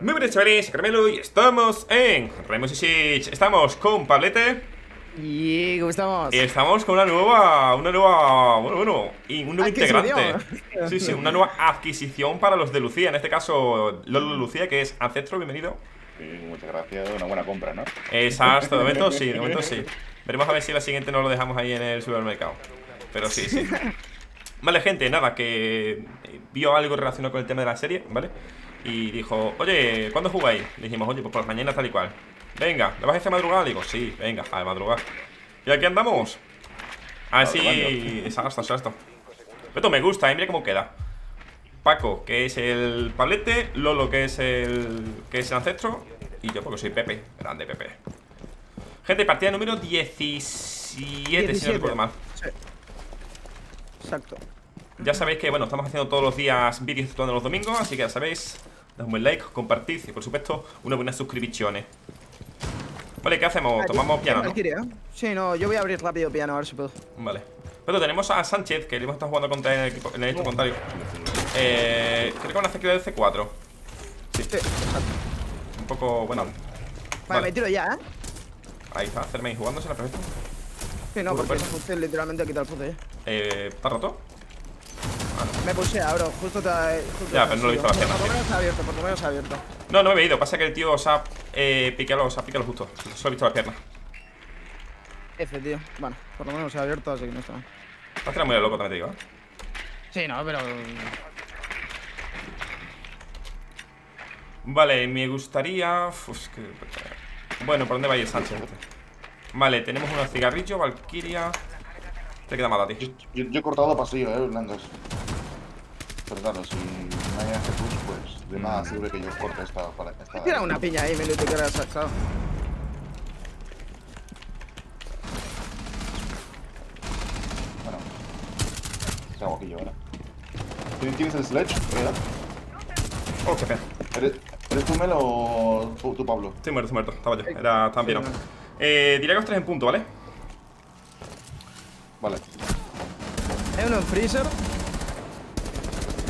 Muy buenas chavales, Carmelo, y estamos en Rainbow Six Siege. Estamos con Pablete. Y ¿cómo estamos? Y estamos con una nueva, y un nuevo integrante. Sí, una nueva adquisición para los de Lucía, en este caso Lolo de Lucía, que es Ancestro, bienvenido. Sí, muchas gracias, una buena compra, ¿no? Exacto, de momento sí, Veremos a ver si la siguiente no lo dejamos ahí en el supermercado. Pero sí, sí. Vale, gente, nada, que vio algo relacionado con el tema de la serie, ¿vale? Y dijo, oye, ¿cuándo jugáis? Le dijimos, oye, pues por las mañanas tal y cual. Venga, ¿la vas a hacer madrugada? Digo, sí, venga, a madrugar. Y aquí andamos. Así, exacto. Esto me gusta, mira cómo queda. Paco, que es el Pablete. Lolo, que es el Ancestro. Y yo, porque soy Pepe. Grande, Pepe. Gente, partida número 17, si no recuerdo mal. Sí. Exacto. Ya sabéis que, bueno, estamos haciendo todos los días vídeos todos los domingos, así que ya sabéis. Dad un buen like, compartid y por supuesto unas buenas suscripciones. Vale, ¿qué hacemos? Tomamos piano, ¿no? Sí, no, yo voy a abrir rápido piano, a ver si puedo. Vale. Pero tenemos a Sánchez, que le hemos estado jugando contra en el equipo contrario. Creo que van a hacer que el C4. Sí, exacto. Un poco, bueno. Vale, me tiro ya, ¿eh? Ahí está, hacerme ahí jugándose la perfecta. Sí, no, porque usted literalmente ha quitado el punto ya. ¿Está roto? Me pusea, bro, justo te ha... Ya, pero no lo he visto las piernas. Por lo menos ha abierto, No, no me he ido, pasa que el tío os ha picado justo. Solo he visto las piernas. F, tío. Bueno, por lo menos se ha abierto, así que no está mal. Has quedado muy loco, también te digo, ¿eh? Sí, no, pero... Vale, me gustaría... Uf, que... Bueno, ¿por dónde va a ir Sánchez? Vale, tenemos unos cigarrillos, Valkyria... Te queda mal a ti. Yo he cortado pasillo, blancos. Perdón, si no hay hacer push, pues de nada sirve que yo corte esta. Tira una piña ahí, me lo te quedas sacado. Bueno, ¿qué hago aquí yo ahora? ¿Tienes el Sledge? ¿Verdad? Oh, qué pena. ¿Eres tú, Melo, o tú, Pablo? Sí, muerto, estaba yo. Era tan bien. Diré que os tres en punto, ¿vale? Vale. Hay uno en freezer.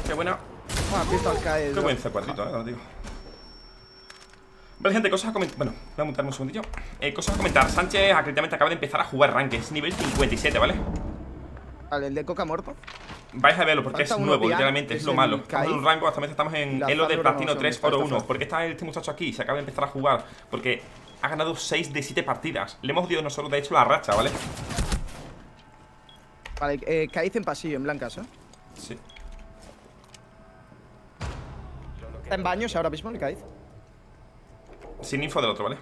Qué buena. Qué buen C4, lo digo. Vale, gente, cosas a comentar. Bueno, voy a montarme un segundillo. Cosas a comentar. Sánchez acreditamente acaba de empezar a jugar rankings. Nivel 57, ¿vale? Vale, el de Coca muerto. Vais a verlo porque es nuevo, literalmente. Es lo malo. Estamos en un rango, hasta estamos en elo de platino 3, oro 1. Porque está este muchacho aquí. Se acaba de empezar a jugar. Porque ha ganado 6 de 7 partidas. Le hemos dio nosotros, de hecho, la racha, ¿vale? Vale, caíz en pasillo, en blancas, ¿eh? Sí. Está en baños ahora mismo el caíz. Sin info del otro, ¿vale?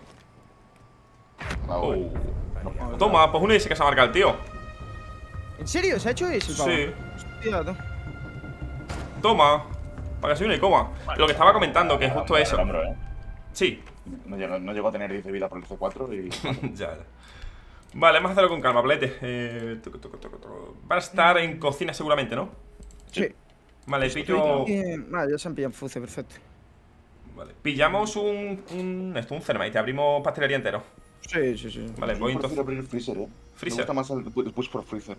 No. Toma, pues uno dice que se ha marcado el tío. ¿En serio? ¿Se ha hecho eso? Sí. Hostia, no. Toma. Para que soy una y coma. Vale. Lo que estaba comentando, que es justo eso. Hombro, ¿eh? Sí. No llegó a tener 10 de vida por el C4 y... Ya. Vale, vamos a hacerlo con calma, Plete. Va a estar en cocina seguramente, ¿no? Sí. Vale, pillo... Vale, ya se han pillado en fuce, perfecto. Vale, pillamos un Thermite, abrimos pastelería entero. Sí. Vale, voy entonces... Yo prefiero abrir freezer, ¿eh? Freezer. Me gusta más el push por freezer.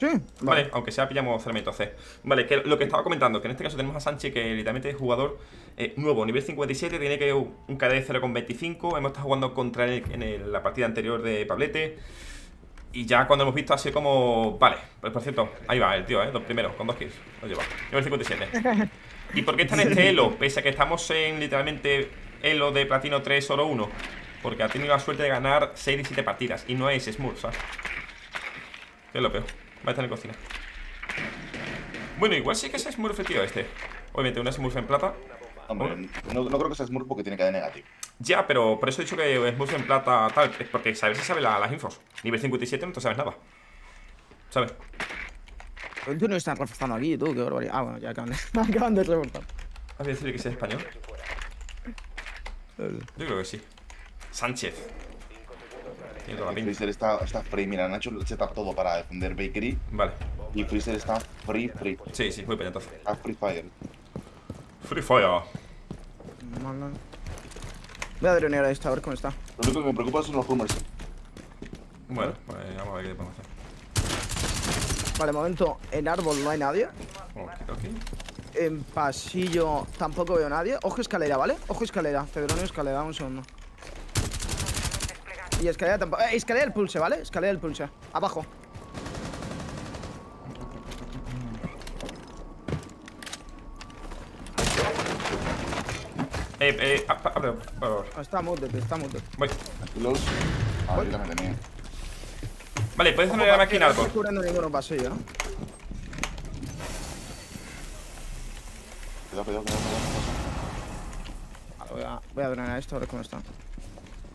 Sí. Vale, aunque sea pillamos Thermite entonces. Vale, que lo que estaba comentando, que en este caso tenemos a Sánchez, que literalmente es jugador nuevo, nivel 57, tiene que un KD de 0,25. Hemos estado jugando contra él en la partida anterior de Pablete. Y ya cuando hemos visto así como... Vale, pues por cierto, ahí va el tío, los primeros, con 2 kills. Lo lleva, nivel 57. ¿Y por qué está en este elo? Pese a que estamos en literalmente elo de platino 3, oro 1. Porque ha tenido la suerte de ganar 6 de 7 partidas. Y no es smurf, ¿sabes? Que es lo peor. Va a estar en cocina. Bueno, igual sí que es smurf el tío este. Obviamente, una smurf en plata. Hombre, no creo que sea smurf porque tiene que de negativo. Ya, pero por eso he dicho que es smurf en plata tal. Es porque sabes si sabe las infos. Nivel 57 no te sabes nada. ¿Sabes? Tú no estás reforzando aquí, tú, qué barbaridad. Ah, bueno, ya acaban de reforzar. ¿Has de decir que sea español? Yo creo que sí. Sánchez. Tiene toda la pinta. Freezer está free, mira, Nacho lo echa todo para defender Bakery. Vale. Y Freezer está free. Sí, voy para allá entonces. A Free Fire. Free Fire. Voy a dronear a esta, a ver cómo está. Lo único que me preocupa son los rumors. Bueno, pues vamos a ver qué podemos hacer. Vale, momento, en árbol no hay nadie. Ok. En pasillo tampoco veo a nadie. Ojo escalera, ¿vale? Ojo escalera. Cedronio escalera, un segundo. Y escalera tampoco. Escalera el pulse, ¿vale? Escalera el pulse. Abajo. Abre, por favor. Está muted, está muted. Voy. Los. Ahí la me tenía. Vale, puedes poner la máquina algo. No estoy curando ninguno pasillo, ¿no? Cuidado. Voy a drenar esto, a ver cómo está.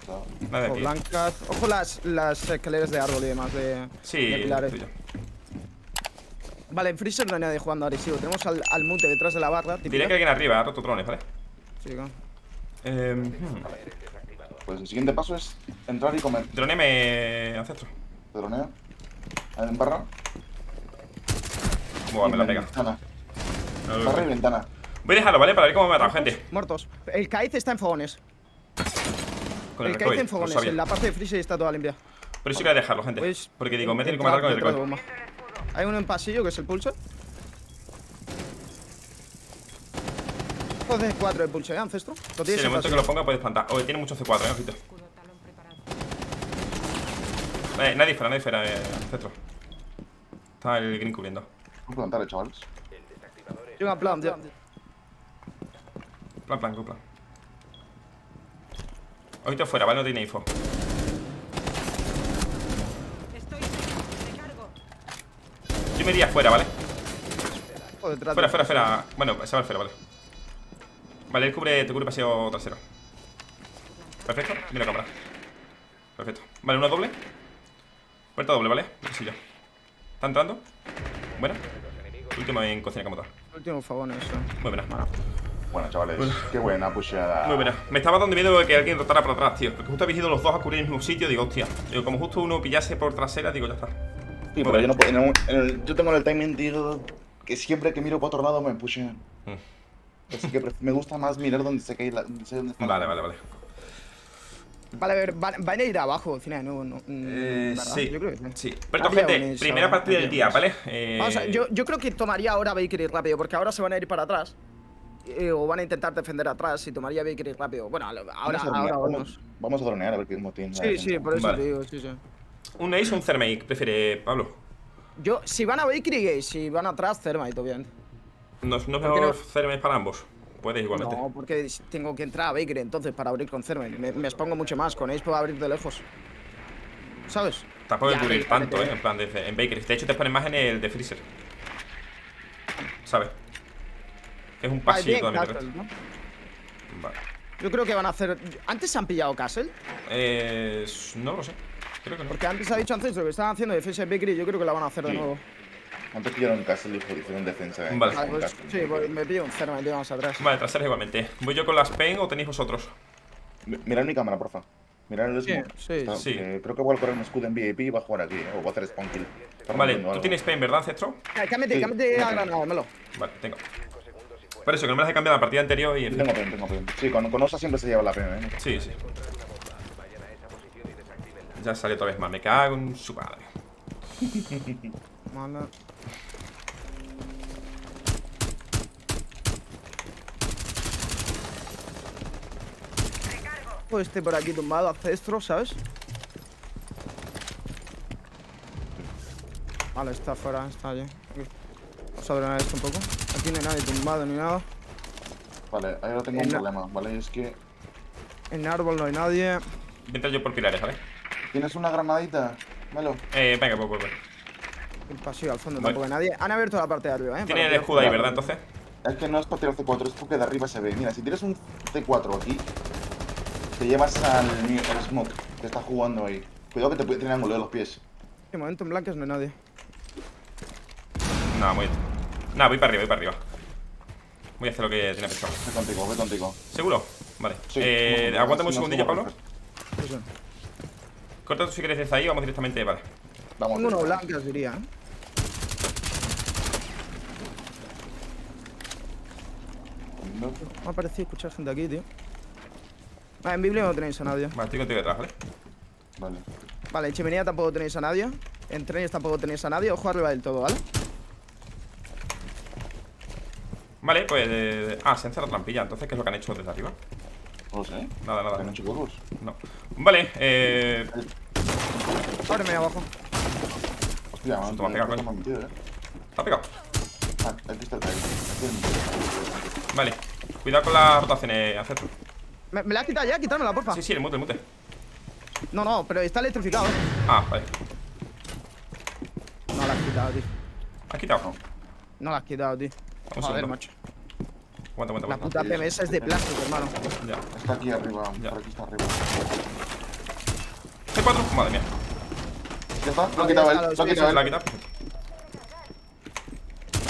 Ojo blancas. Ojo las escaleras de árbol y demás de, sí, de pilares. Vale, en Freezer no hay nadie jugando ahora. Sí, tenemos al mute detrás de la barra. Diré que alguien arriba ha roto drones, ¿vale? Sí, claro. Pues el siguiente paso es entrar y comer. Droneame, ancestro. ¿Te dronea? En barra. Buah, me la pega. Barra y ventana. Voy a dejarlo, ¿vale? Para ver cómo me ha matado, gente. Muertos. El Kaiz está en fogones. El Kaiz en fogones. En la parte de Freezer está toda limpia. Pero eso hay que dejarlo, gente. Pues porque digo, me tiene que matar con el recoil. Hay uno en pasillo que es el pulse. Dos de C4 el pulse, ¿eh, ancestro? ¿Lo tienes? Sí, en el momento que lo ponga puedes plantar. Oye, tiene mucho C4, ojito. Nadie fuera, nadie fuera, ancestro. Está el Green cubriendo. Vamos a plantar, chavales. Yo un plan, tío. Plan. Ahorita fuera, ¿vale? No tiene info. Yo me iría fuera, ¿vale? Fuera. Bueno, se va fuera, ¿vale? Vale, él cubre, te cubre paseo trasero. Perfecto, mira la cámara. Perfecto. Vale, una doble. Puerta doble, ¿vale? No sé yo. ¿Está entrando? Bueno. Último en cocina como tal. Último favor, eso. Muy buena. Bueno, chavales, qué buena pusheada. Muy buena. Me estaba dando miedo de que alguien rotara por atrás, tío. Porque justo habéis ido los dos a cubrir el mismo sitio. Digo, hostia. Digo, como justo uno pillase por trasera, digo, ya está. Sí, pero yo no puedo. Yo tengo el timing, digo, que siempre que miro para otro lado me pushean. Así que me gusta más mirar donde se cae la. Vale. Vale, a ver, van a ir abajo al final, ¿no? Sí, yo creo que sí. Pero gente, primera partida del día, ¿vale? Vamos a, yo creo que tomaría ahora Valkyrie rápido, porque ahora se van a ir para atrás. O van a intentar defender atrás y tomaría Valkyrie rápido. Bueno, ahora vamos. Vamos a dronear a ver qué motín. Sí, por eso vale. Te digo, sí. ¿Un Ace o un Thermite? ¿Prefiere Pablo? Yo, si van a Valkyrie, Ace, si van atrás, Thermite, obviamente. No veo Thermite para ambos. Puedes igualmente. No, porque tengo que entrar a Baker entonces para abrir con Thermite. Me expongo mucho más. Con Ace puedo abrir de lejos. ¿Sabes? Tampoco puedes cubrir tanto, en plan, en Baker. De hecho, te ponen más en el de Freezer. ¿Sabes? Es un pasillo también. Castle, ¿no? Vale. Yo creo que van a hacer. ¿Antes se han pillado Castle? No lo sé. Creo que no. Porque antes ha dicho antes lo que estaban haciendo de defensa de Baker y yo creo que la van a hacer de nuevo. Antes pillaron Castle y hicieron defensa. Vale, pues, sí, me pillo un Thermite, me vamos atrás. Vale, trasera igualmente. ¿Voy yo con las pen o tenéis vosotros? Mirad mi cámara, porfa. Mirad el smoke. Sí. Creo que voy a correr un escudo en VIP y va a jugar aquí, o voy a hacer spawn kill. Vale, tú tienes pen, ¿verdad, Cestro? Cámbiate a granada, dámelo. Vale, tengo. Por eso, que no me las he cambiado en la partida anterior y en fin. Tengo pen. Sí, con OSA siempre se lleva la pen, ¿eh? Sí. Ya salió otra vez más, me cago en su madre. Mala. Pues este por aquí tumbado, ancestro, ¿sabes? Vale, está fuera, está allí. Vamos a drenar esto un poco. Aquí no hay nadie tumbado ni nada. Vale, ahora tengo un problema, ¿vale? Es que en árbol no hay nadie. Vente yo por pilares, ¿vale? ¿Tienes una granadita? Melo. Venga, pues vuelve. El pasillo al fondo, tampoco hay nadie. Han abierto la parte de arriba, ¿eh? Tiene el escudo ahí, ¿verdad, entonces? Es que no es para tirar C4, es porque de arriba se ve. Mira, si tienes un C4 aquí, te llevas al smoke que está jugando ahí. Cuidado que te puede tener ángulo de los pies. De momento en blancas no hay nadie. No, muy bien. No, voy para arriba. Voy a hacer lo que tiene pensado. Voy contigo. ¿Seguro? Vale. Sí, aguántame un segundillo, Pablo. Sí. Corta tú si quieres desde ahí, vamos directamente, vale. Vamos. Uno blancas, diría, ¿eh? Me ha parecido escuchar gente aquí, tío. Vale, en Biblia no tenéis a nadie. Vale, estoy contigo detrás, ¿vale? Vale, en chimenea tampoco tenéis a nadie. En trenes tampoco tenéis a nadie. Ojo arriba del todo, ¿vale? Vale, pues... Ah, se han cerrado trampilla. Entonces, ¿qué es lo que han hecho desde arriba? No sé. Nada, nada. ¿Han hecho huevos? No. Vale, Ábreme abajo. Hostia, man, me ha pegado, coño. Está pegado. Ah, aquí está el trail. Vale, cuidado con las rotaciones, Ancestro. ¿Me la has quitado ya? Quítamela, porfa. Sí, sí, el mute, el mute. No, no, pero está electrificado, ¿eh? Ah, vale. No la has quitado, tío. ¿Has quitado? No, no la has quitado, tío. Joder, macho. Aguanta, aguanta, aguanta. La puta PMS es de plástico, hermano. Ya. Está aquí arriba, ya. Por aquí está arriba. C4, madre mía. Ya está, lo ha quitado él. Lo ha quitado.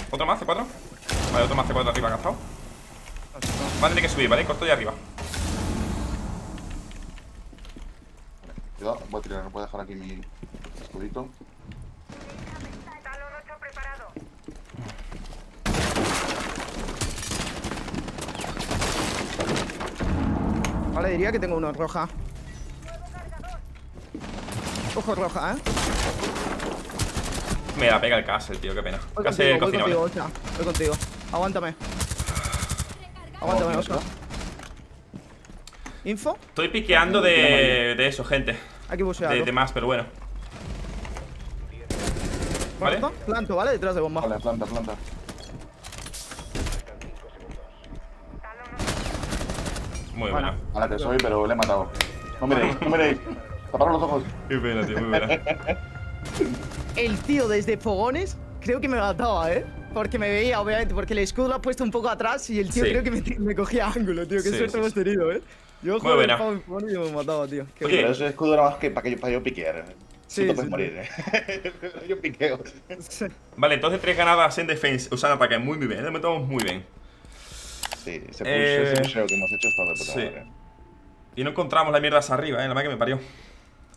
Otro más, C4. Vale, otro más, C4 arriba, gastado. Vale, tiene que subir, vale, corto ya arriba. Cuidado, voy a tirar, voy a dejar aquí mi escudito. Vale, diría que tengo uno roja. Ojo roja, eh. Me la pega el Castle, tío, qué pena. Voy Castle contigo, voy contigo, vale. Voy contigo. Aguántame. Aguántame, Oscar. ¿Info? Estoy piqueando de eso, gente. Hay que bucear. De más, pero bueno. ¿Vale? Planto, ¿vale? Detrás de bomba. Vale, planta, planta. Muy buena. Ahora que soy, pero le he matado. No miréis, no miréis. Taparos los ojos. Qué pena, tío, muy buena. El tío desde fogones creo que me mataba, ¿eh? Porque me veía, obviamente, porque el escudo lo ha puesto un poco atrás y el tío sí. Creo que me cogía ángulo, tío. Qué sí, suerte sí, hemos tenido, ¿eh? Yo juego el pavo y me mataba, tío. Qué oye, pero ese escudo era más que para yo piquear. Sí, tú te puedes morir, ¿eh? Yo piqueo. Sí. Vale, entonces 3 ganadas en defensa, usando ataque. Muy bien, lo metemos muy bien. Sí, ese museo que hemos hecho está de puta madre. Y no encontramos la mierda hacia arriba, ¿eh? La madre que me parió.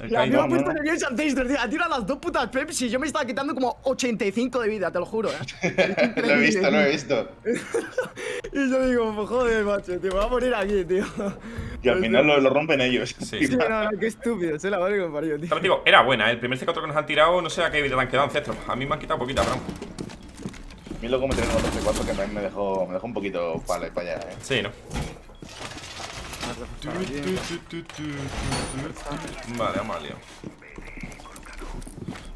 La misma puta de Grinch Ancestro, tío. Ha tirado las 2 putas Pepsi. Yo me estaba quitando como 85 de vida, te lo juro, ¿eh? Lo he visto, lo he visto. Y yo digo, joder, macho, tío, me voy a morir aquí, tío. Y al final lo rompen ellos. Sí, sí, no, qué estúpido. Se la madre que me parió, tío. También digo, era buena, el primer C4 que nos han tirado, no sé a qué vida le han quedado Ancestro. A mí me han quitado poquita, bro. A mí luego me tiraron otro C4 que también me dejó un poquito para allá, ¿eh? Sí, ¿no? Vale, vamos al lío.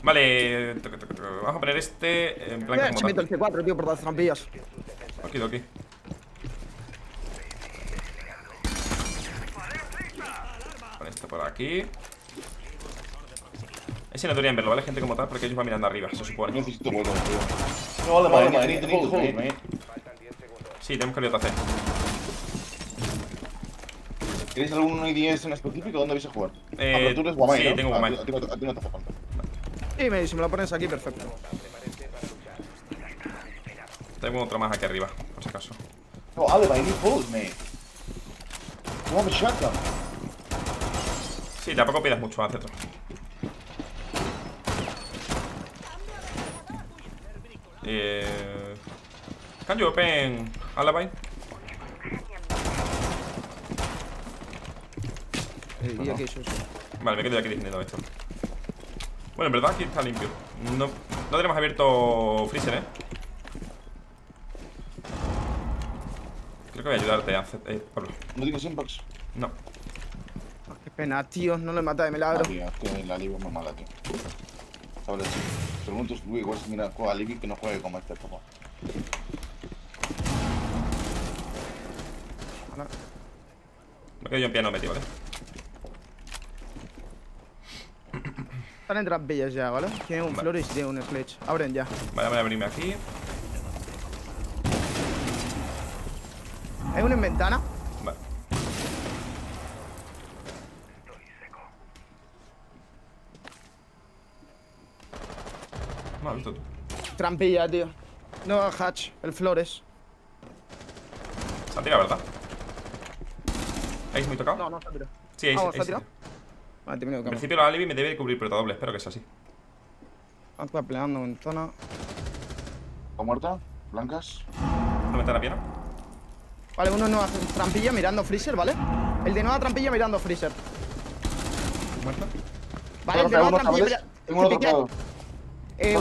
Vale, vamos a poner este en plan que se meto el C4, tío, por las trampillas. Aquí, aquí. Vale, este por aquí. Ese no deberían verlo, ¿vale, gente? Como tal, porque ellos van mirando arriba, se supone. No necesito huevos, tío. No, vale, vale, vale. Sí, tenemos que ir a hacer. ¿Queréis algún IDS en específico? ¿Dónde vais a jugar? Pero tú eres Wamai, sí, ¿no? Tengo Wamai. A ti no te hace falta. Dime, si me lo pones aquí, perfecto. Tengo otro más aquí arriba, por si acaso. No, Alibi, need holes, mate. You have a shotgun. Sí, tampoco pidas mucho, haz esto. Can you open Alibi? No, no. Vale, me quedo aquí defendiendo esto. Bueno, en verdad aquí está limpio. No tenemos abierto freezer, ¿eh? Creo que voy a ayudarte a hacer... Pablo. ¿No digo sandbox? No. Oh, qué pena, tío. No le mata de milagro. Ah, tío, es que la Alibi es muy mala, tío. Sabes, pregunto si igual se mira a Alibi que no juegue como este, papá. Me quedo yo en piano metido, ¿vale? Están en trampillas ya, ¿vale? Tienen un flores y tienen un Sledge. Abren ya. Vale, voy a abrirme aquí. Hay uno en ventana. Vale. Estoy seco. No has visto tú. Trampilla, tío. No hatch, el flores. Se ha tirado, ¿verdad? ¿Ace muy tocado? No, no se ha tirado. Sí, Ace, Ace. Vale, termino de cambiar. En principio la Alibi me debe cubrir pelota doble, espero que sea así. Está peleando ventana. ¿Está muerta? ¿Blancas? ¿Una ventana piano? Vale, uno nueva trampilla mirando freezer, ¿vale? El de nueva trampilla mirando freezer. ¿Muerta? Vale, el de nueva trampilla mirando... Tengo uno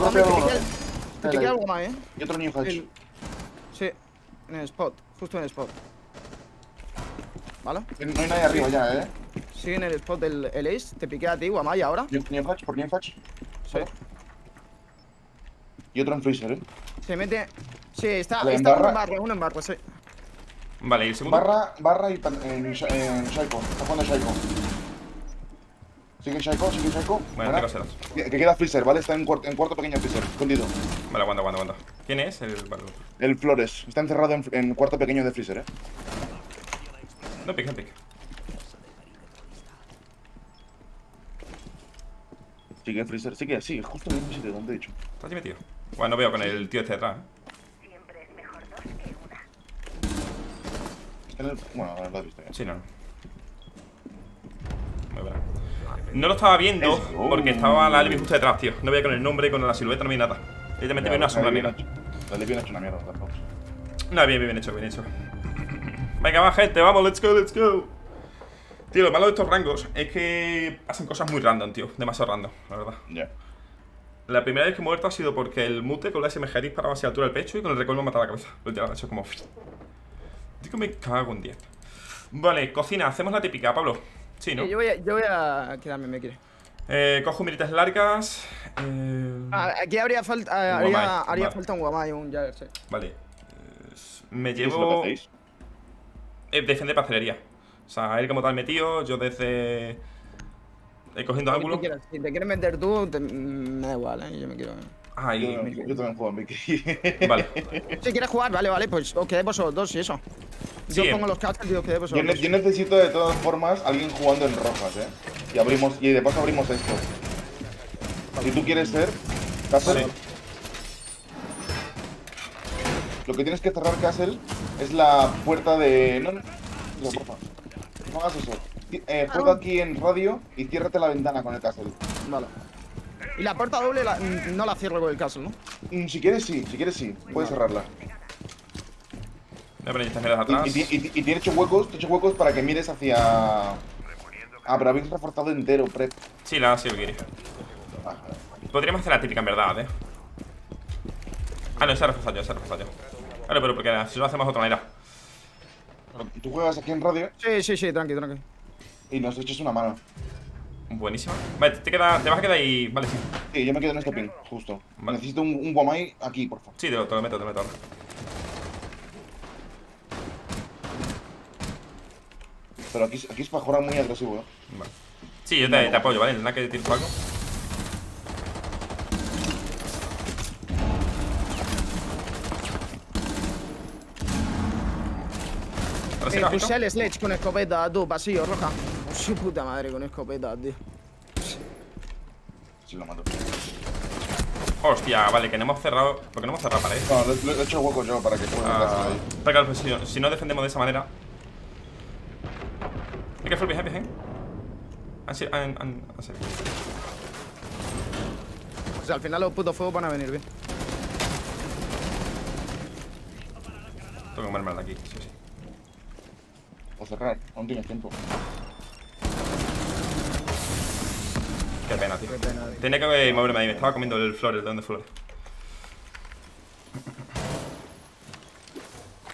atrapado. Te piquea algo más, ¿eh? Y otro new hatch. Sí. En el spot, justo en el spot. ¿Vale? No hay nadie arriba ya, Sí, en el spot del Ace. Te piqué a ti, Wamai, ahora. ¿Por qué flash? Sí. Y otro en freezer, Se mete. Sí, está uno en barra, sí. Vale, ¿y el segundo? Barra y Psycho. Está jugando Psycho. Sigue Psycho. Vale, que queda freezer, ¿vale? Está en cuarto pequeño freezer, escondido. Vale, aguanta. ¿Quién es el balón? El Flores. Está encerrado en cuarto pequeño de freezer, No pick. Sigue en freezer, sí, justo en el mismo sitio donde he dicho. Está aquí metido. Bueno, no veo con el tío este atrás. Bueno, lo has visto ya. Sí, no. Muy buena. No lo estaba viendo porque estaba la Alibi justo detrás, tío. No veía con el nombre, con la silueta, no vi nada. Directamente vi una sombra negra. La Alibi no ha hecho una mierda tampoco. No, bien hecho. Venga, va, gente, vamos, let's go. Tío, lo malo de estos rangos es que hacen cosas muy random, tío. Demasiado random, la verdad. Ya. La primera vez que he muerto ha sido porque el Mute con la SMG disparaba hacia la altura del pecho y con el recoil me ha matado la cabeza. Lo he tirado, eso es como... Digo, me cago en 10. Vale, cocina, hacemos la típica, Pablo. Sí, ¿no? Yo voy a quedarme, me quiere. Cojo miritas largas. Aquí haría falta un Wamai, un Jäger, sí. Vale. Me llevo... Defender parcelería. O sea, él como tal metido, yo desde... cogiendo ángulo. Si te quieres meter tú, me da igual, yo me quiero... Yo también juego a Mickey. Vale. Si quieres jugar, vale, pues os quedéis vosotros dos y eso. Yo pongo los castas y os quedéis vosotros dos. Yo necesito de todas formas alguien jugando en rojas, Y abrimos, y de paso abrimos esto. Si tú quieres ser, Castle. Lo que tienes que cerrar, Castle, es la puerta de... No, porfa. No hagas eso. Pongo aquí en radio y ciérrate la ventana con el Castle. Vale. Y la puerta doble no la cierro con el Castle, ¿no? Si quieres sí, puedes cerrarla. No, pero ya estás mirando atrás. Y tiene ocho huecos para que mires hacia... pero habéis reforzado entero, Prep. Sí, lo que quieres. Podríamos hacer la típica, en verdad, no, se ha reforzado yo. Claro, pero porque si lo hacemos de otra manera. ¿Tú juegas aquí en radio? Sí, tranqui. Y nos echas una mano. Buenísima. Vale, te vas a quedar ahí. Vale, sí. Sí, yo me quedo en este pin, justo. Vale. Necesito un Wamai aquí, por favor. Sí, te lo meto ahora. Pero aquí es para jugar muy agresivo, Vale. Sí, yo te apoyo, ¿vale? En la que tiro algo. Puse el Sledge con escopeta, tú, pasillo, roja. Su puta madre con escopeta, tío. Sí, lo mato. Hostia, vale, que no hemos cerrado. ¿Por qué no hemos cerrado pared? No, le he hecho hueco yo para que pueda entrar ahí. Si no defendemos de esa manera. ¿Hay que hacer el viaje? Así. O sea, al final los putos fuegos van a venir bien. Tengo que comerme de aquí, sí. O cerrar, aún tienes tiempo. Qué pena, tío. Tenía que moverme ahí, me estaba comiendo el Flores, el don de Flores.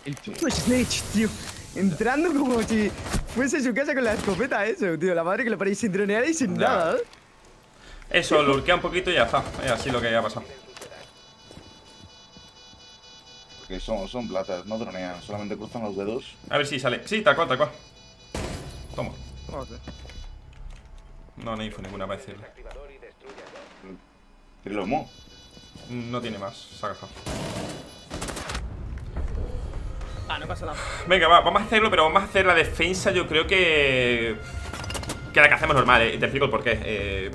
El puto Sledge, tío. Entrando como si fuese su casa con la escopeta, eso, tío. La madre que lo paréis sin dronear y sin nada, Eso, lo lurquea un poquito y ya está. Es así lo que ha pasado. Porque son platas, no dronean, solamente cruzan los dedos. A ver si sale. Sí, tal cual. Toma. Okay. No hay info ninguna para decirle. ¿Trilomo? No tiene más, se ha gastado. No pasa nada. Venga, va, vamos a hacerlo, pero vamos a hacer la defensa, yo creo que... Que la que hacemos normal, te explico el porqué.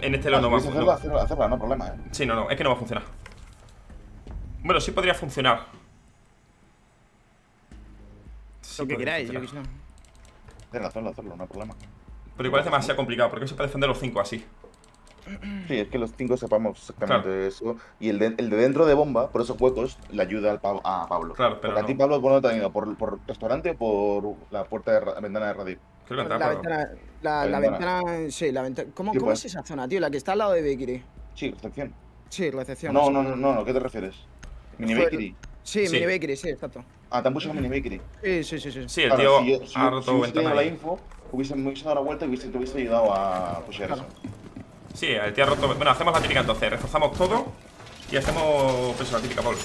En este lado no va a funcionar. Hacerla, no hay problema, Sí, no, es que no va a funcionar. Bueno, sí podría funcionar. Sí, lo que queráis, yo que sé. Hacerlo, no hay problema. Pero igual es demasiado complicado, porque se puede defender los 5 así. Sí, es que los 5 sepamos exactamente eso. Y el de dentro de bomba, por esos huecos, le ayuda a Pablo. Claro, pero. Porque a ti, Pablo, ¿por dónde te han ido? ¿Por restaurante o por la puerta de ventana de radio? Creo que la ventana. Sí, la ventana. ¿Cómo es esa zona, tío? La que está al lado de Bakery. Sí, recepción. No, ¿a qué te refieres? Mini Bakery. Sí, sí. Mini Bakery, sí, exacto. Ah, te han puesto Mini Bakery. Sí. Sí, el tío ha roto ventana. Si la info, hubiésemos dado la vuelta y te hubiese ayudado a pushear eso. Sí, el tío ha roto. Bueno, hacemos la típica entonces. Reforzamos todo y hacemos pues, la típica, Paul. Sí.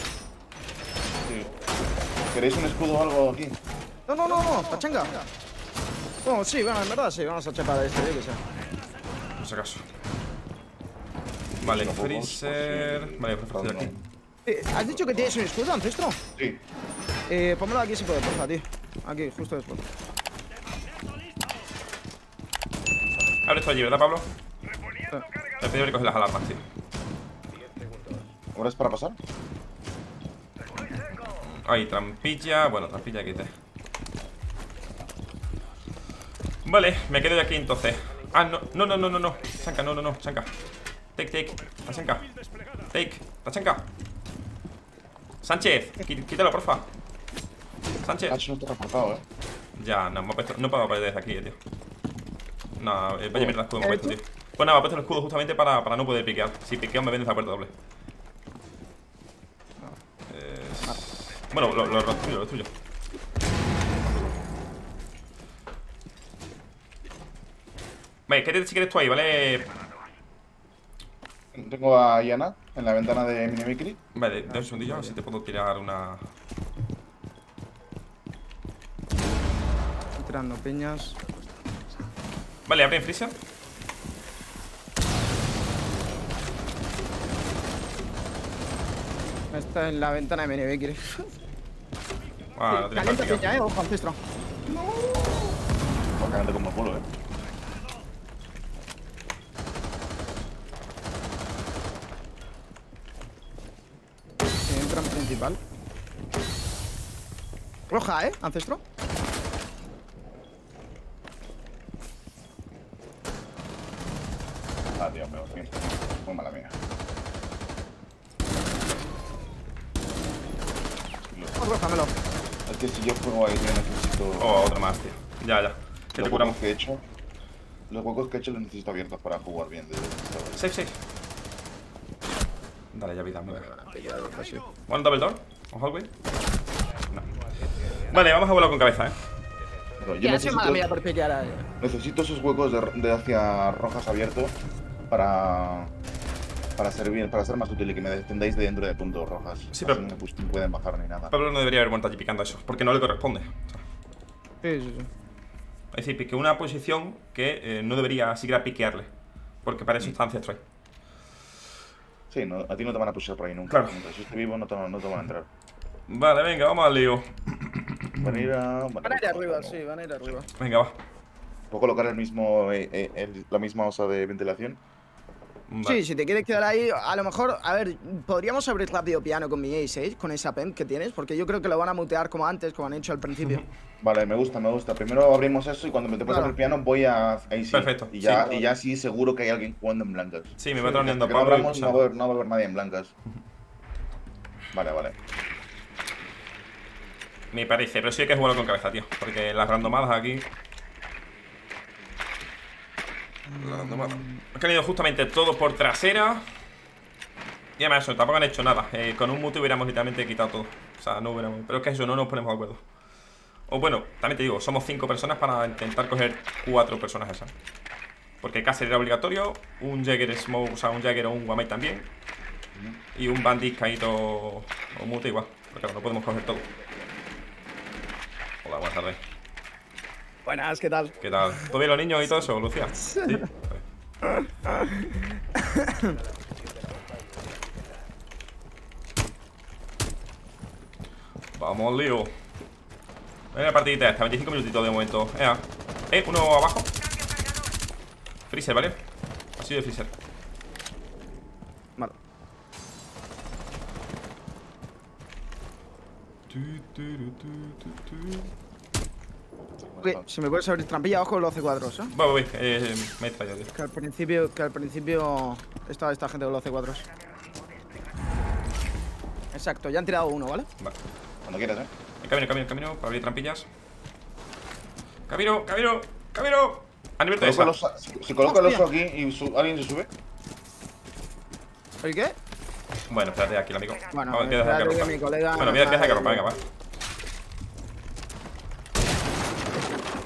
¿Queréis un escudo o algo aquí? No, pachanga. Bueno, sí, bueno, en verdad sí, vamos a chapar a este, yo que sé. Por si acaso. Vale, freezer. Vale, voy a freezer aquí. ¿Has dicho que tienes un escudo, Ancestro? Sí. Pónmelo aquí si puedes, porfa, tío. Aquí, justo después. Abre esto allí, ¿verdad, Pablo? He pedido que coger las alarmas, tío. ¿Ahora es para pasar? Ahí, trampilla. Bueno, trampilla quité. Vale, me quedo de aquí entonces. Ah, no. Sanka, no. Sanka. Take. Tachanka. Take. Tachanka. Sánchez, quítalo, porfa. Sánchez. No te has portado, Ya, no, no puedo aparecer desde aquí, tío. No, vaya mierda escudo me ha puesto, tío. Pues nada, me ha puesto el escudo justamente para no poder piquear. Si piqueo me vendes la puerta doble. Bueno, lo tuyo. Vale, quédate si quieres tú ahí, ¿vale? Tengo a Iana en la ventana de Minimicri. Vale, dame un segundillo, a ver si te puedo tirar una... Estoy tirando piñas. Vale, abre en freezer. Está en la ventana de Minimicri. Ah, no tiene práctica. Ojo, Ancestro. No. Cagante como culo, Principal. Roja, Ancestro. Ah, Dios mío, muy mala mía. Rójamelo. Es que si yo juego ahí, yo necesito. Oh, otro más, tío. Ya. Que te curamos. Que he hecho, los huecos que he hecho los necesito abiertos para jugar bien. Safe. Dale, ya vida, me voy a ¿One double door? ¿O hallway? No. Vale, vamos a volar con cabeza, Pero yo necesito esos huecos de hacia rojas abiertos para servir, para ser más útil y que me defendáis de dentro de puntos rojas. Sí, pero no pueden bajar ni nada. Pablo no debería haber muerto allí picando eso, porque no le corresponde. Sí. Es decir, pique una posición que no debería siquiera piquearle, porque para eso está Ancestro. Sí, no, a ti no te van a pushar por ahí nunca. Claro. Si estés vivo no te van a entrar. Vale, venga, vamos al lío. Van a ir arriba, sí, van a ir arriba. Venga, va. ¿Puedo colocar la misma osa de ventilación? Vale. Sí, si te quieres quedar ahí, a lo mejor, a ver, podríamos abrir rápido piano con mi Ace, con esa pen que tienes, porque yo creo que lo van a mutear como antes, como han hecho al principio. Vale, me gusta. Primero abrimos eso y cuando me te puedas abrir piano voy a Ace. Perfecto. Y ya sí, seguro que hay alguien jugando en blancas. Sí, me va troneando para abrir. No va a haber nadie en blancas. Vale. Me parece, pero sí hay que jugarlo con cabeza, tío, porque las randomadas aquí. Es que han ido justamente todos por trasera. Y además eso, tampoco han hecho nada. Con un mute hubiéramos literalmente quitado todo. O sea, no hubiéramos... Pero es que eso, no nos ponemos de acuerdo. O bueno, también te digo, somos 5 personas para intentar coger 4 personas esas. Porque Castle era obligatorio. Un Jäger Smoke, o sea, un Jäger o un Wamai también. Y un Bandit caído o mute igual. Pero claro, no podemos coger todo. Hola, buenas tardes. Buenas, ¿qué tal? ¿Qué tal? ¿Todo bien los niños y todo eso, Lucía? Sí. Vamos, lío. Venga, partidita esta, 25 minutitos de momento. Uno abajo. Freezer, ¿vale? Así de freezer. Vale. Okay, si me puedes abrir trampilla abajo lo hace cuadros, Voy, me he fallado, tío. Que al principio estaba esta gente con los C4. Exacto, ya han tirado uno, ¿vale? Vale. Cuando quieras, Camino, para abrir trampillas. Camino. A nivel de esa. Se coloca el oso aquí y alguien se sube. ¿El qué? Bueno, espérate aquí, amigo. Bueno, vamos, espérate que mi colega... Bueno, mira, empieza a romper, venga, va.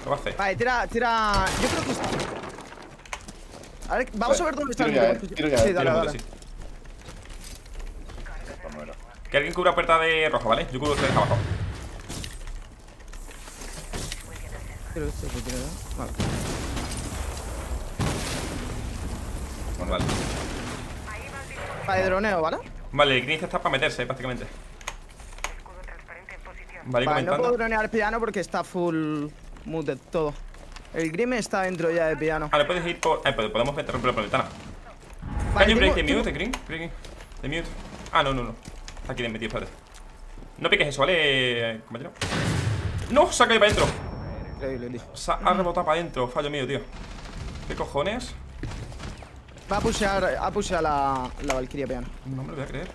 ¿Qué va a hacer? Vale, tira... Yo creo que... A ver, vamos a ver dónde está el mundo. Sí, dale. Sí. Que alguien cubra puerta de rojo, ¿vale? Yo cubro ustedes abajo. Vale. Bueno, vale. Vale, droneo, ¿vale? Vale, el Grinch está para meterse, prácticamente. Vale, no puedo dronear el piano porque está full muted todo. El Grim está dentro ya de piano. Vale, puedes ir por... podemos romper la ventana. Vale, ¿hay un break de mute, Grim? ¿De mute? Ah, no. Está aquí de metido, espérate. No piques eso, ¿vale, compañero? ¡No! Se ha caído para adentro. Increíble, tío. Se ha rebotado para adentro, fallo mío, tío. ¿Qué cojones? Va a pushear la Valkyria peana. No me lo voy a creer.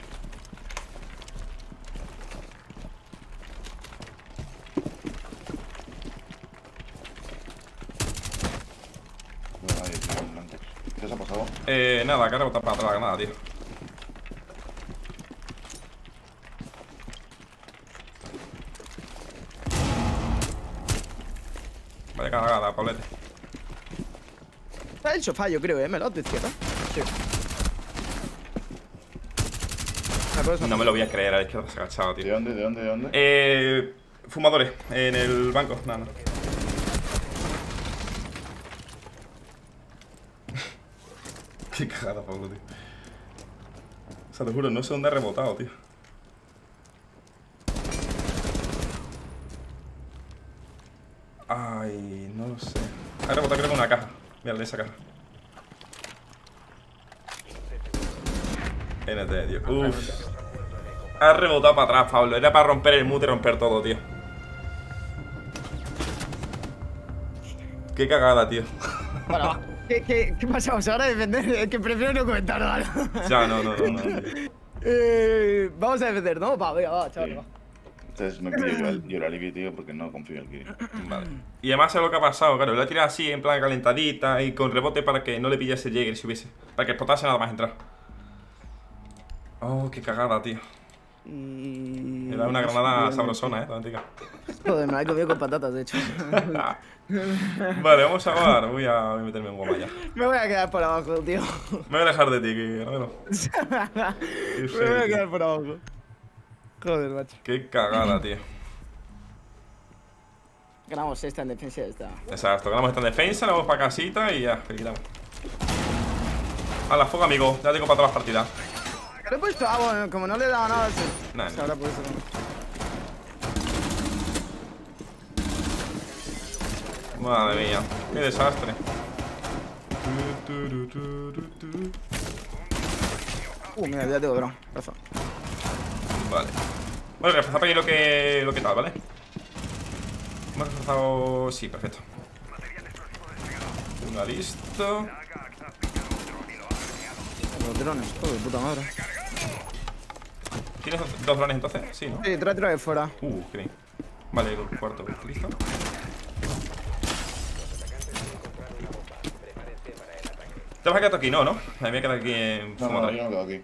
¿Qué se ha pasado? Nada, que ha rebotado para atrás, nada, tío. Vaya cagada, Pablete. Está el sofá, yo creo, Melot de izquierda. Sí. No me lo voy a creer, a la izquierda se ha agachado, tío. ¿De dónde? Fumadores, en el banco. No. Qué cagada, Pablo, tío. O sea, te juro, no sé dónde ha rebotado, tío. Ay, no lo sé. Ha rebotado creo que una caja. Mira, le saca. NT, tío. Uff. Ha rebotado para atrás, Pablo. Era para romper el mute y romper todo, tío. Qué cagada, tío. Bueno, ¿qué pasamos ahora? Defender. Es que prefiero no comentar nada. Ya, no. Vamos a defender, ¿no? Va, venga, va, chaval, sí. Va. Entonces no quiero yo el Alibi, tío, porque no confío en el Kiri. Vale. Y además es lo que ha pasado, claro. Lo ha tirado así, en plan calentadita y con rebote para que no le pillase Jäger si hubiese. Para que explotase nada más entrar. Oh, qué cagada, tío. Me da una granada sabrosona, tontica. Joder, me la he comido con patatas, de hecho. Vale, vamos a jugar. Voy a meterme en Wamai ya. Me voy a quedar por abajo, tío. Me voy a dejar de ti, Guerrero. Me voy a quedar por abajo. Joder, macho. Qué cagada, tío. Ganamos esta en defensa y esta. Exacto, ganamos esta en defensa, la vamos para casita y ya, felicidamos. A la fuga, amigo, ya tengo para todas las partidas. ¿Qué he puesto? Ah, bueno, como no le he dado nada, sí. Nah, se habrá por eso no. Madre mía, qué desastre. Mira, ya tengo dron, razón. Vale. Bueno, reforzado ahí lo que tal, ¿vale? Hemos reforzado... Sí, perfecto. Una listo. Los drones, todo de puta madre. ¿Tienes dos drones entonces? Sí, ¿no? Sí, trae de fuera. Qué bien. Vale, el cuarto, listo. ¿Te vas a quedar aquí? No. Me voy a quedar aquí en... No, yo me quedo aquí.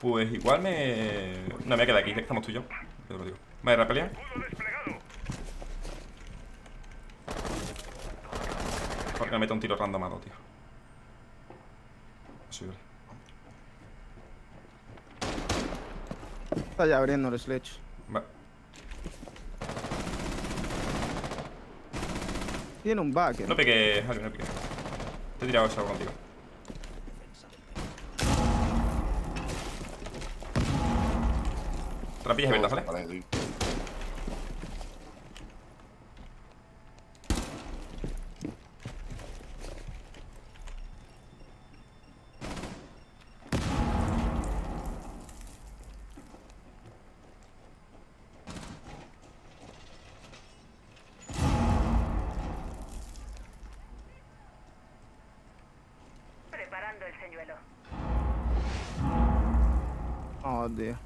Pues igual me... No, me voy a quedar aquí, estamos tú y yo. Te lo digo. Vale, rapelea. Porque me meto un tiro randomado, tío. Así, vale. Está ya abriendo el Sledge. Vale. Tiene un backer. No piques, Javi, no piques. Te he tirado eso contigo. Rapillas abiertas, ¿vale? Vale, sí. Preparando el señuelo. Oh, Dios.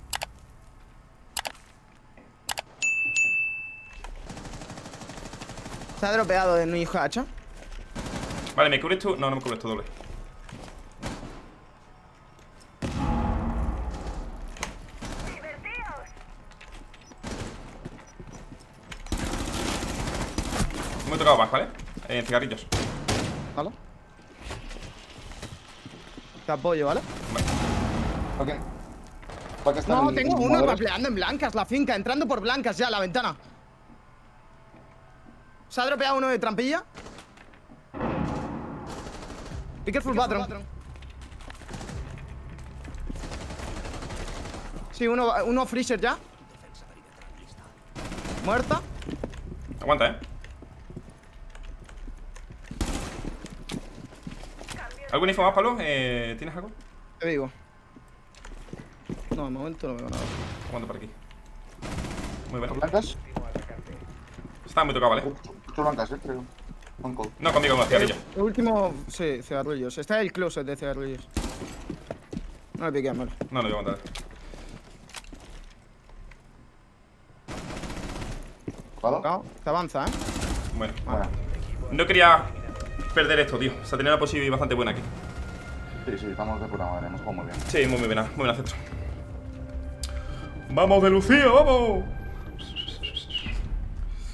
Se ha dropeado de mi hacha. Vale, ¿me cubres tú? No, no me cubres tú, doble. Me he tocado más, ¿vale? Cigarrillos. ¿Vale? Te apoyo, ¿vale? Vale. Ok. No, tengo uno mapleando en blancas, la finca, entrando por blancas ya, la ventana. ¿Se ha dropeado uno de trampilla? Be careful, Batron. Sí, uno freezer ya. Muerta. Aguanta, ¿Algún info más, Pablo? ¿Tienes algo? Te digo. No, de momento no veo nada. Aguanta por aquí. Muy bueno. ¿Blancas? Estaba muy tocado, ¿vale? Tú blancas, creo. No, conmigo, con cigarrillos. El último, sí, cigarrillos. Está el closet de cigarrillos. No le piqueas mal. No, no voy a aguantar. ¿Vale? Te avanza, ¿eh? Bueno, vale. No quería perder esto, tío. O sea, tenía una posibilidad bastante buena aquí. Sí, estamos de puta madre. Hemos jugado muy bien. Sí, muy bien, muy bien, Ancestro. ¡Vamos de Lucía, vamos!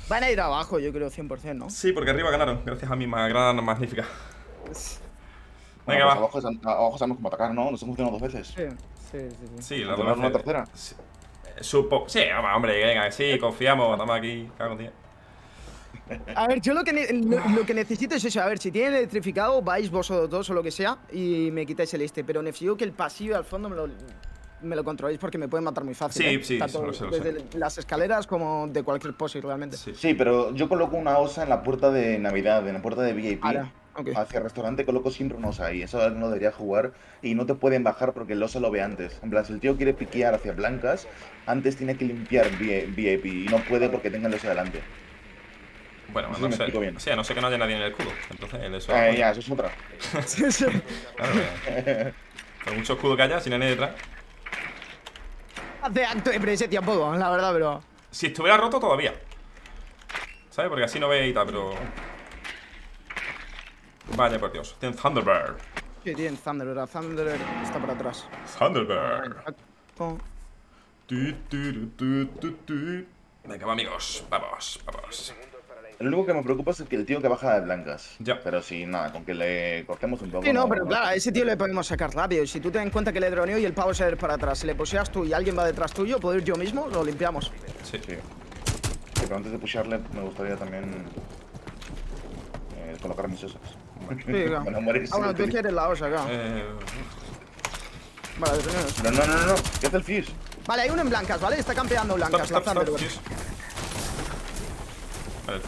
Van a ir abajo, yo creo, 100%, ¿no? Sí, porque arriba ganaron, gracias a mi gran magnífica. Venga, va. Pues abajo sabemos cómo atacar, ¿no? Nos hemos tenido 2 veces. Sí. Sí, la verdad. ¿Una tercera? Sí, sí, hombre, venga, sí, confiamos, estamos aquí, cago en día. A ver, yo lo que necesito es eso. A ver, si tienen electrificado, vais vosotros dos o lo que sea y me quitáis el este. Pero necesito que el pasillo al fondo me lo controléis porque me pueden matar muy fácil. Sí, sí, tanto lo sé, desde las escaleras como de cualquier pose, realmente. Sí, pero yo coloco una osa en la puerta de Navidad, en la puerta de VIP. Okay. Hacia el restaurante coloco siempre una osa ahí. Eso no debería jugar y no te pueden bajar porque el osa lo ve antes. En plan, si el tío quiere piquear hacia blancas, antes tiene que limpiar VIP y no puede porque tenga el osa delante. Bueno, no, no sé. Bien. Sí, a no ser que no haya nadie en el escudo. Entonces, el eso. Ya, eso es otra. Sí. Claro, con mucho escudo que haya, sin nadie detrás. Hace acto de presencia un poco, la verdad, pero. Si estuviera roto todavía. ¿Sabes? Porque así no ve y tal, pero. Vaya por Dios. Tienen Thunderbird. Sí, tienen Thunderbird. Thunderbird está por atrás. Thunderbird. Venga, va, amigos. Vamos. Lo único que me preocupa es que el tío que baja de blancas. Ya. Pero sí, nada, con que le cortemos un poco. Sí, no, pero claro, a ese tío le podemos sacar rápido. Y si tú te das cuenta que le droneo y el pavo se va para atrás, si le poseas tú y alguien va detrás tuyo, puedo ir yo mismo, lo limpiamos. Sí. Pero antes de pushearle, me gustaría también colocar mis osas. Sí, claro. Ahora tú quieres la osa, claro. Vale, detenemos. No. ¿Qué hace el Fizz? Vale, hay uno en blancas, ¿vale? Está campeando blancas. Stop.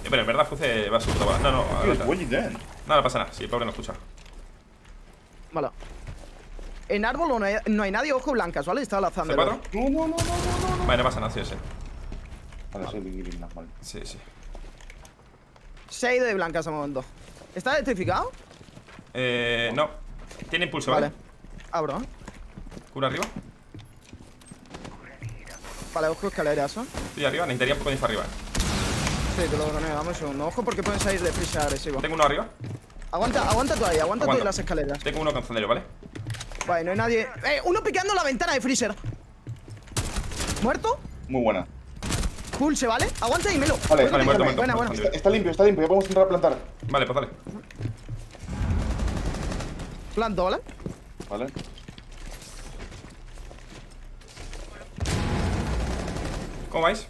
Pero en verdad Fuce va a subir. No, no pasa nada, si el pobre no escucha. Vale. En árbol no hay nadie, ojo blancas, ¿vale? Está lanzando. ¿C4? No. Vale, no pasa nada, sí, sí. Vale, vale. Sí. Se ha ido de blancas a momento. ¿Está electrificado? No. Tiene impulso, ¿vale? Abro. Cura arriba. Vale, ojo escaleras, ¿eh? Sí, arriba, necesitaría un poco de info arriba. Sí, te lo droneo, dame un segundo. Ojo porque pueden salir de prisa agresivo. Tengo uno arriba. Aguanta tú ahí, aguanta tú en las escaleras. Tengo uno con candelo, ¿vale? Vale, no hay nadie. Uno picando la ventana de freezer. ¿Muerto? Muy buena. Pulse, ¿vale? Aguanta y melo. Vale, muerto. Buena. Está limpio, ya podemos entrar a plantar. Vale, pues dale. Planto, ¿vale? Vale. ¿Cómo vais?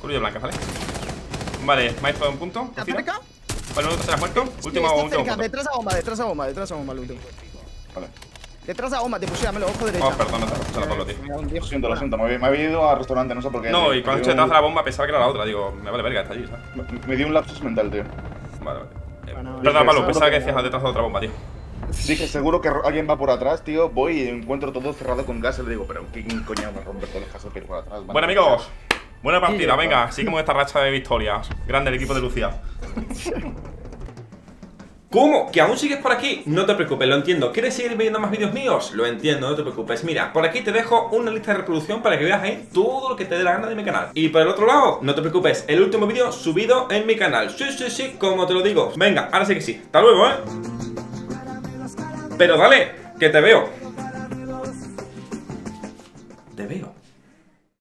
Curio blanca, ¿vale? Vale, maestro, un punto. ¿Te acerca? Vale, uno se ha muerto. Último punto. Detrás a bomba, Luto. Vale. Detrás a bomba, te pusieron los ojos derecho. Oh, perdón, no te puse la Pablo, tío. Lo siento. Me había ido al restaurante, no sé por qué. No, y cuando detrás de la bomba pensaba que era la otra. Digo, me vale verga, está allí, ¿sabes? Me dio un lapsus mental, tío. Vale. Perdón, Pablo, pensaba que decías detrás de otra bomba, tío. Dije, seguro que alguien va por atrás, tío. Voy y encuentro todo cerrado con gas. Le digo, pero ¿qué coño va a romper todo el caso de ir por atrás? Bueno, amigos, buena partida, venga. Sigamos esta racha de victorias. Grande el equipo de Lucía. ¿Cómo? ¿Que aún sigues por aquí? No te preocupes, lo entiendo. ¿Quieres seguir viendo más vídeos míos? Lo entiendo, no te preocupes. Mira, por aquí te dejo una lista de reproducción para que veas ahí todo lo que te dé la gana de mi canal. Y por el otro lado, no te preocupes, el último vídeo subido en mi canal. Sí, sí, sí, como te lo digo. Venga, ahora sí que sí. Hasta luego, ¿eh? Pero dale, que te veo. Te veo.